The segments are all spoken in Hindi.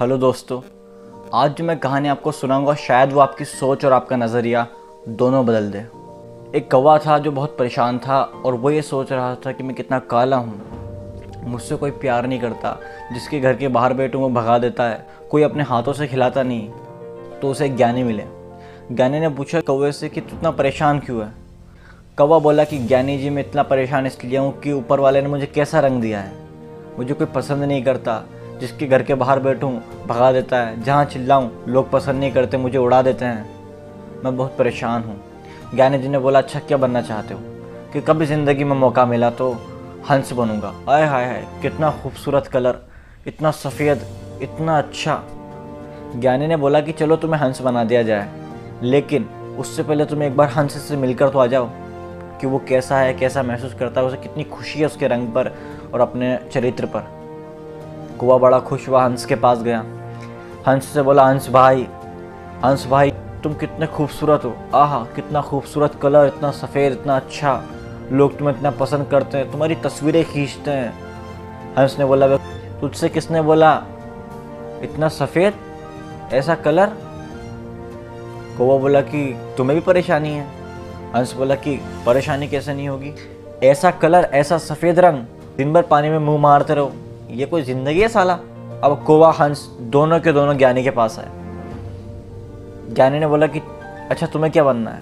हेलो दोस्तों, आज जो मैं कहानी आपको सुनाऊंगा शायद वो आपकी सोच और आपका नज़रिया दोनों बदल दे। एक कौवा था जो बहुत परेशान था और वो ये सोच रहा था कि मैं कितना काला हूँ, मुझसे कोई प्यार नहीं करता, जिसके घर के बाहर बैठूँ वो भगा देता है, कोई अपने हाथों से खिलाता नहीं। तो उसे एक ज्ञानी मिले। ज्ञानी ने पूछा कौवे से कि तू इतना परेशान क्यों है। कौवा बोला कि ज्ञानी जी, मैं इतना परेशान इसलिए हूँ कि ऊपर वाले ने मुझे कैसा रंग दिया है। मुझे कोई पसंद नहीं करता, जिसके घर के बाहर बैठूं भगा देता है, जहाँ चिल्लाऊं लोग पसंद नहीं करते, मुझे उड़ा देते हैं, मैं बहुत परेशान हूँ। ज्ञानी जी ने बोला, अच्छा क्या बनना चाहते हो। कि कभी ज़िंदगी में मौका मिला तो हंस बनूंगा। आय हाय हाय, कितना खूबसूरत कलर, इतना सफ़ेद, इतना अच्छा। ज्ञानी ने बोला कि चलो तुम्हें हंस बना दिया जाए, लेकिन उससे पहले तुम एक बार हंस से मिलकर तो आ जाओ कि वो कैसा है, कैसा महसूस करता है, उसे कितनी खुशी है उसके रंग पर और अपने चरित्र पर। कौवा बड़ा खुश हुआ, हंस के पास गया। हंस से बोला, हंस भाई तुम कितने खूबसूरत हो। आहा, कितना खूबसूरत कलर, इतना सफ़ेद, इतना अच्छा, लोग तुम्हें इतना पसंद करते हैं, तुम्हारी तस्वीरें खींचते हैं। हंस ने बोला, तुझसे किसने बोला, इतना सफ़ेद, ऐसा कलर। कौवा बोला कि तुम्हें भी परेशानी है। हंस बोला कि परेशानी कैसे नहीं होगी, ऐसा कलर, ऐसा सफ़ेद रंग, दिन भर पानी में मुँह मारते रहो, ये कोई ज़िंदगी है साला। अब कौवा हंस दोनों के दोनों ज्ञानी के पास आए। ज्ञानी ने बोला कि अच्छा तुम्हें क्या बनना है।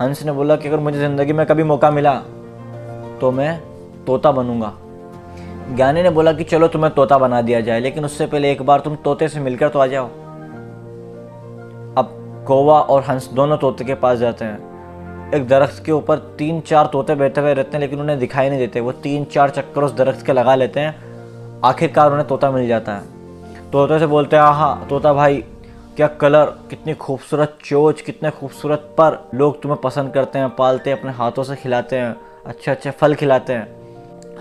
हंस ने बोला कि अगर मुझे ज़िंदगी में कभी मौका मिला तो मैं तोता बनूंगा। ज्ञानी ने बोला कि चलो तुम्हें तोता बना दिया जाए, लेकिन उससे पहले एक बार तुम तोते से मिलकर तो आ जाओ। अब कौवा और हंस दोनों तोते के पास जाते हैं। एक दरख्त के ऊपर 3-4 तोते बैठे हुए रहते हैं, लेकिन उन्हें दिखाई नहीं देते। वो 3-4 चक्कर उस दरख्त के लगा लेते हैं, आखिरकार उन्हें तोता मिल जाता है। तोते से बोलते हैं, आहा तोता भाई, क्या कलर, कितनी खूबसूरत चोंच, कितने खूबसूरत पर, लोग तुम्हें पसंद करते हैं, पालते हैं, अपने हाथों से खिलाते हैं, अच्छे अच्छे फल खिलाते हैं,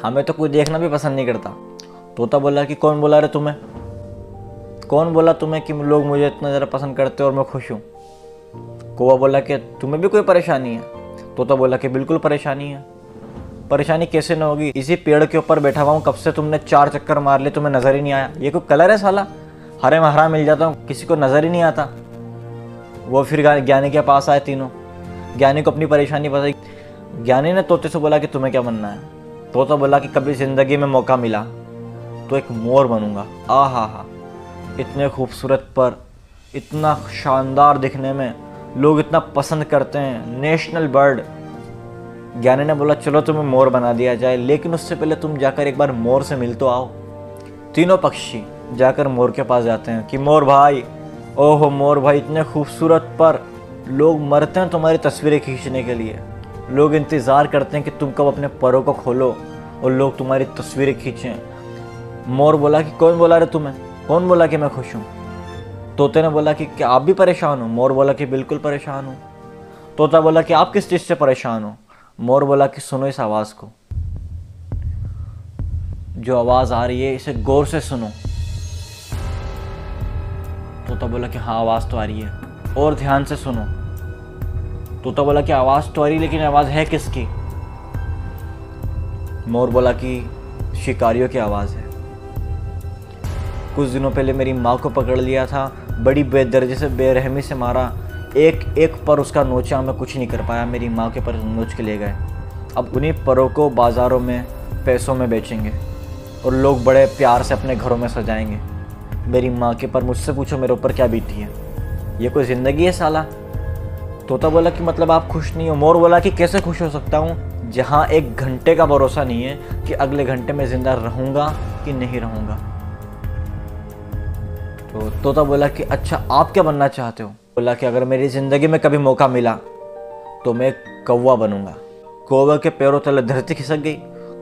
हमें तो कोई देखना भी पसंद नहीं करता। तोता बोला कि कौन बोला रे तुम्हें, कौन बोला तुम्हें कि लोग मुझे इतना ज़्यादा पसंद करते हैं और मैं खुश हूँ। कौवा बोला कि तुम्हें भी कोई परेशानी है। तोता बोला कि बिल्कुल परेशानी है, परेशानी कैसे ना होगी, इसी पेड़ के ऊपर बैठा हुआ हूँ, कब से तुमने 4 चक्कर मार लिए, तुम्हें नज़र ही नहीं आया। ये कोई कलर है साला, हरे में हरा मिल जाता हूँ, किसी को नज़र ही नहीं आता। वो फिर ज्ञानी के पास आए तीनों। ज्ञानी को अपनी परेशानी बताई। ज्ञानी ने तोते से बोला कि तुम्हें क्या बनना है। तोता बोला कि कभी ज़िंदगी में मौका मिला तो एक मोर बनूंगा। आहा हा, इतने खूबसूरत पर, इतना शानदार दिखने में, लोग इतना पसंद करते हैं, नेशनल बर्ड। ज्ञानी ने बोला चलो तुम्हें मोर बना दिया जाए, लेकिन उससे पहले तुम जाकर एक बार मोर से मिल तो आओ। तीनों पक्षी जाकर मोर के पास जाते हैं कि मोर भाई, ओहो मोर भाई, इतने खूबसूरत पर, लोग मरते हैं तुम्हारी तस्वीरें खींचने के लिए, लोग इंतज़ार करते हैं कि तुम कब अपने परों को खोलो और लोग तुम्हारी तस्वीरें खींचें। मोर बोला कि कौन बोला रे तुम्हें, कौन बोला कि मैं खुश हूँ। तोते ने बोला कि क्या आप भी परेशान हो। मोर बोला कि बिल्कुल परेशान हूँ। तोता बोला कि आप किस चीज़ से परेशान हो। मोर बोला कि सुनो इस आवाज़ को, जो आवाज़ आ रही है इसे गौर से सुनो। तोता बोला कि हाँ आवाज़ तो आ रही है, और ध्यान से सुनो। तोता बोला कि आवाज़ तो आ रही है, लेकिन आवाज़ है किसकी। मोर बोला कि शिकारियों की आवाज़ है। कुछ दिनों पहले मेरी माँ को पकड़ लिया था, बड़ी बेदर्जी से, बेरहमी से मारा, एक एक पर उसका नोचा, मैं कुछ नहीं कर पाया, मेरी माँ के पर नोच के ले गए। अब उन्हीं परों को बाज़ारों में पैसों में बेचेंगे और लोग बड़े प्यार से अपने घरों में सजाएंगे। मेरी माँ के पर, मुझसे पूछो मेरे ऊपर क्या बीती है, ये कोई ज़िंदगी है साला। तोता बोला कि मतलब आप खुश नहीं हो। मोर बोला कि कैसे खुश हो सकता हूँ, जहाँ एक घंटे का भरोसा नहीं है कि अगले घंटे में ज़िंदा रहूँगा कि नहीं रहूँगा। तो तोता बोला कि अच्छा आप क्या बनना चाहते हो। बोला कि अगर मेरी ज़िंदगी में कभी मौका मिला तो मैं कौवा बनूंगा। कौवे के पैरों तले धरती खिसक गई।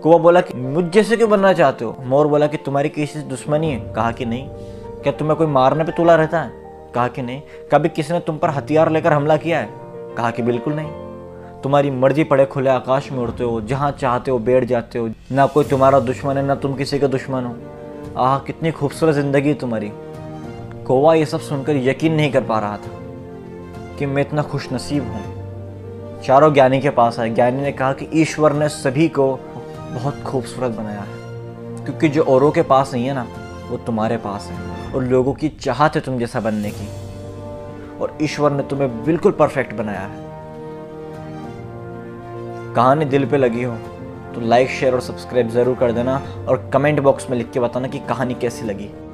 कौवा बोला कि मुझ जैसे क्यों बनना चाहते हो। मोर बोला कि तुम्हारी किसी से दुश्मनी है। कहा कि नहीं। क्या तुम्हें कोई मारने पे तुला रहता है। कहा कि नहीं। कभी किसी ने तुम पर हथियार लेकर हमला किया है। कहा कि बिल्कुल नहीं। तुम्हारी मर्जी पड़े खुले आकाश में उड़ते हो, जहाँ चाहते हो बैठ जाते हो, ना कोई तुम्हारा दुश्मन है ना तुम किसी के दुश्मन हो। आह कितनी खूबसूरत ज़िंदगी है तुम्हारी। कौवा ये सब सुनकर यकीन नहीं कर पा रहा था कि मैं इतना खुश नसीब हूँ। चारों ज्ञानी के पास आए। ज्ञानी ने कहा कि ईश्वर ने सभी को बहुत खूबसूरत बनाया है, क्योंकि जो औरों के पास नहीं है ना वो तुम्हारे पास है। और लोगों की चाहत है तुम जैसा बनने की, और ईश्वर ने तुम्हें बिल्कुल परफेक्ट बनाया है। कहानी दिल पे लगी हो तो लाइक, शेयर और सब्सक्राइब ज़रूर कर देना, और कमेंट बॉक्स में लिख के बताना कि कहानी कैसी लगी।